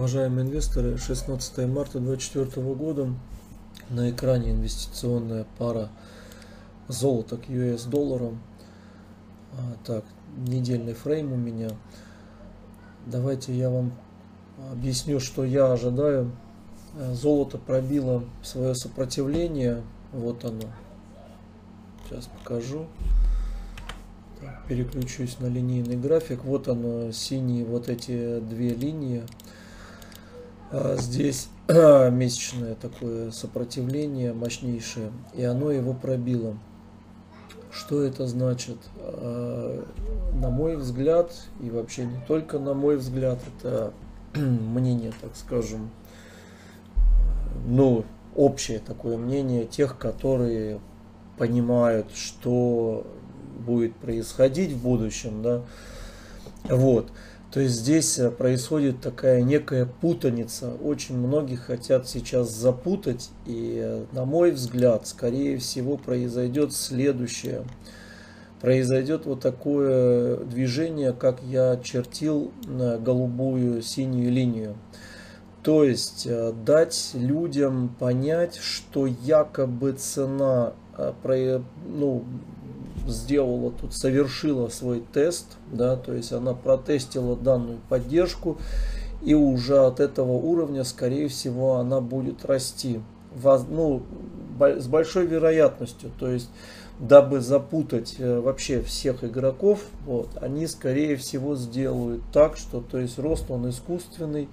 Уважаемые инвесторы, 16 марта 2024 года на экране инвестиционная пара золота к US долларам. Так, недельный фрейм у меня. Давайте я вам объясню, что я ожидаю. Золото пробило свое сопротивление. Вот оно. Сейчас покажу. Так, переключусь на линейный график. Вот оно, синие вот эти две линии. Здесь месячное такое сопротивление мощнейшее, и оно его пробило. Что это значит? На мой взгляд, и вообще не только на мой взгляд, это мнение, так скажем, ну, общее такое мнение тех, которые понимают, что будет происходить в будущем, да, вот. То есть здесь происходит такая некая путаница. Очень многие хотят сейчас запутать. И, на мой взгляд, скорее всего, произойдет следующее. Произойдет вот такое движение, как я чертил на голубую синюю линию. То есть дать людям понять, что якобы цена сделала тут, совершила свой тест, да, то есть она протестила данную поддержку, и уже от этого уровня, скорее всего, она будет расти, с большой вероятностью. То есть, дабы запутать вообще всех игроков, вот, они, скорее всего, сделают так, что, то есть, рост он искусственный.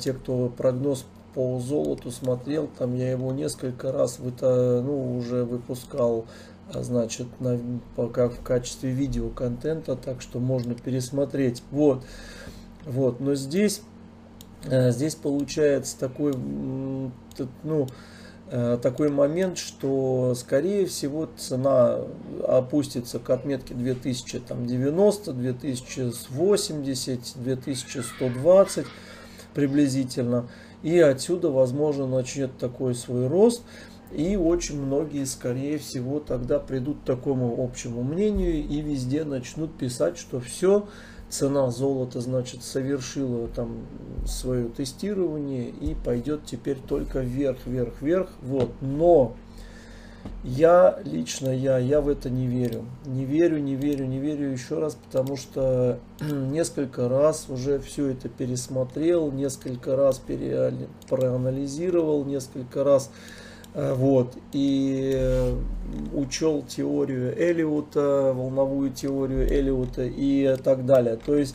Те, кто прогноз по золоту смотрел, там я его несколько раз уже выпускал, значит, пока в качестве видео контента, так что можно пересмотреть. Вот. Но здесь получается такой момент, что скорее всего цена опустится к отметке 2090, 2080, 2120 приблизительно, и отсюда, возможно, начнет такой свой рост. И очень многие, скорее всего, тогда придут к такому общему мнению и везде начнут писать, что все, цена золота, значит, совершила там свое тестирование и пойдет теперь только вверх, вверх, вверх. Вот. Но я лично в это не верю. Не верю еще раз, потому что несколько раз уже все это пересмотрел, несколько раз проанализировал, несколько раз... Вот, и учел теорию Эллиота, волновую теорию Эллиота и так далее. То есть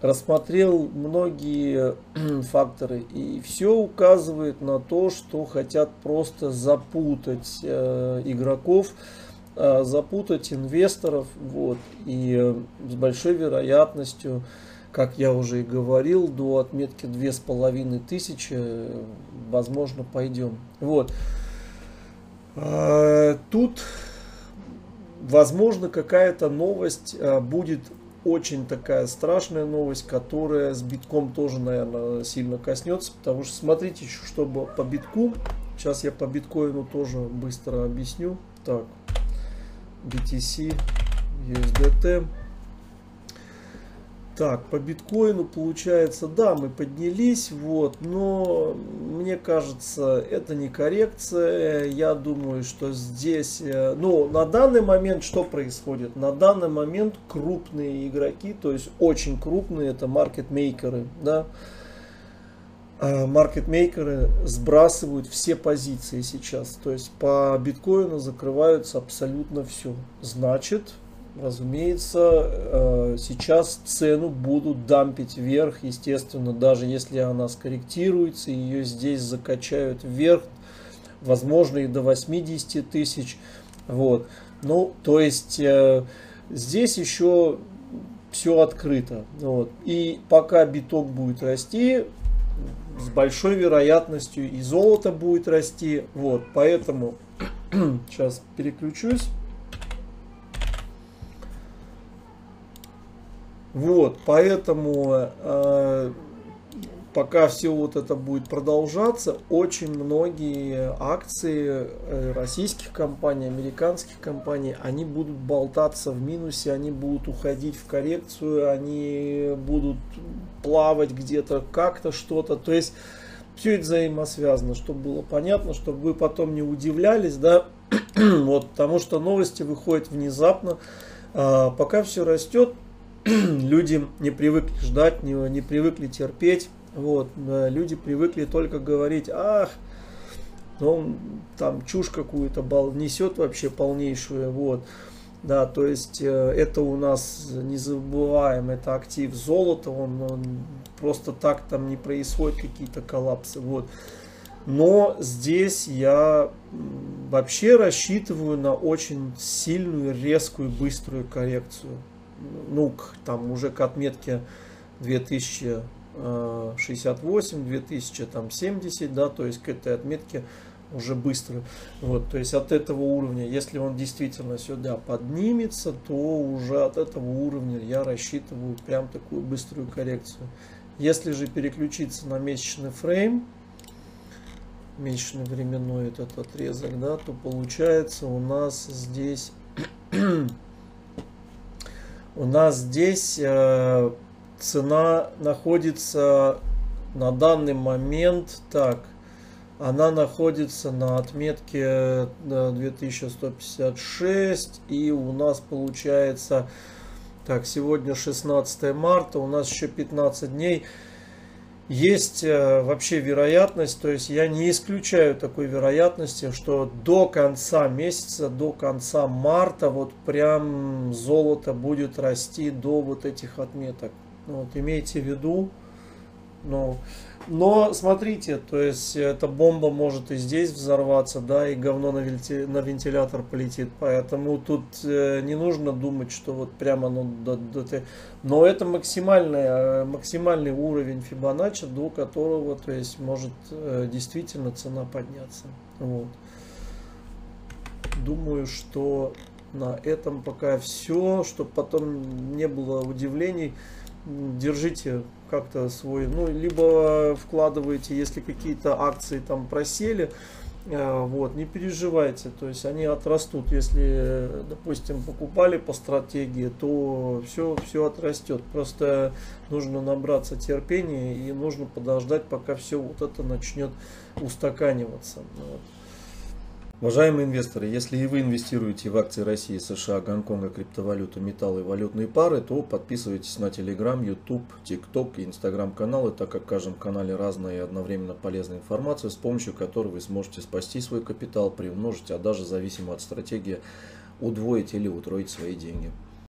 рассмотрел многие факторы, и все указывает на то, что хотят просто запутать игроков, запутать инвесторов. Вот, и с большой вероятностью, как я уже и говорил, до отметки 2500, возможно, пойдем. Вот. Тут, возможно, какая-то новость будет, очень такая страшная новость, которая с битком тоже, наверное, сильно коснется. Потому что смотрите, чтобы по битку, сейчас я по биткоину тоже быстро объясню. Так, BTC, USDT. Так, по биткоину получается, да, мы поднялись, вот, но мне кажется, это не коррекция. Я думаю, что здесь, на данный момент что происходит? На данный момент крупные игроки, то есть очень крупные, это маркетмейкеры, да, маркетмейкеры сбрасывают все позиции сейчас, то есть по биткоину закрываются абсолютно все. Значит... Разумеется, сейчас цену будут дампить вверх, естественно, даже если она скорректируется, ее здесь закачают вверх, возможно, и до 80000. Вот. Ну, то есть, здесь еще все открыто. Вот. И пока биток будет расти, с большой вероятностью и золото будет расти. Вот. Поэтому сейчас переключусь. Вот, поэтому пока все вот это будет продолжаться, очень многие акции российских компаний, американских компаний, они будут болтаться в минусе, они будут уходить в коррекцию, они будут плавать где-то, как-то что-то. То есть все это взаимосвязано, чтобы было понятно, чтобы вы потом не удивлялись, да, вот, потому что новости выходят внезапно. Пока все растет, люди не привыкли ждать, не привыкли терпеть. Вот, люди привыкли только говорить: ах, он там чушь какую-то несет вообще полнейшую. Вот, да, то есть это у нас не забываем, это актив золота, он просто так там не происходит какие-то коллапсы. Вот. Но здесь я вообще рассчитываю на очень сильную, резкую, быструю коррекцию. Ну, там уже к отметке 2068, 2070, да, то есть к этой отметке уже быстро. Вот, то есть от этого уровня, если он действительно сюда поднимется, то уже от этого уровня я рассчитываю прям такую быструю коррекцию. Если же переключиться на месячный фрейм, месячный временной этот отрезок, да, то получается у нас здесь цена находится на данный момент, так, она находится на отметке 2156, и у нас получается, так, сегодня 16 марта, у нас еще 15 дней. Есть вообще вероятность, то есть я не исключаю такой вероятности, что до конца месяца, до конца марта вот прям золото будет расти до вот этих отметок. Вот, имейте в виду. Но смотрите, то есть эта бомба может и здесь взорваться, да, и говно на вентилятор полетит, поэтому тут не нужно думать, что вот прямо оно... Но это максимальный уровень Фибоначчи, до которого, то есть, может действительно цена подняться. Вот. Думаю, что на этом пока все, чтобы потом не было удивлений. Держите как-то свой, ну, либо вкладываете, если какие-то акции там просели, вот, не переживайте, то есть они отрастут. Если, допустим, покупали по стратегии, то все отрастет, просто нужно набраться терпения и нужно подождать, пока все вот это начнет устаканиваться. Вот. Уважаемые инвесторы, если и вы инвестируете в акции России, США, Гонконга, криптовалюту, металлы и валютные пары, то подписывайтесь на Telegram, YouTube, TikTok и Instagram каналы, так как в каждом канале разная и одновременно полезная информация, с помощью которой вы сможете спасти свой капитал, приумножить, а даже зависимо от стратегии удвоить или утроить свои деньги.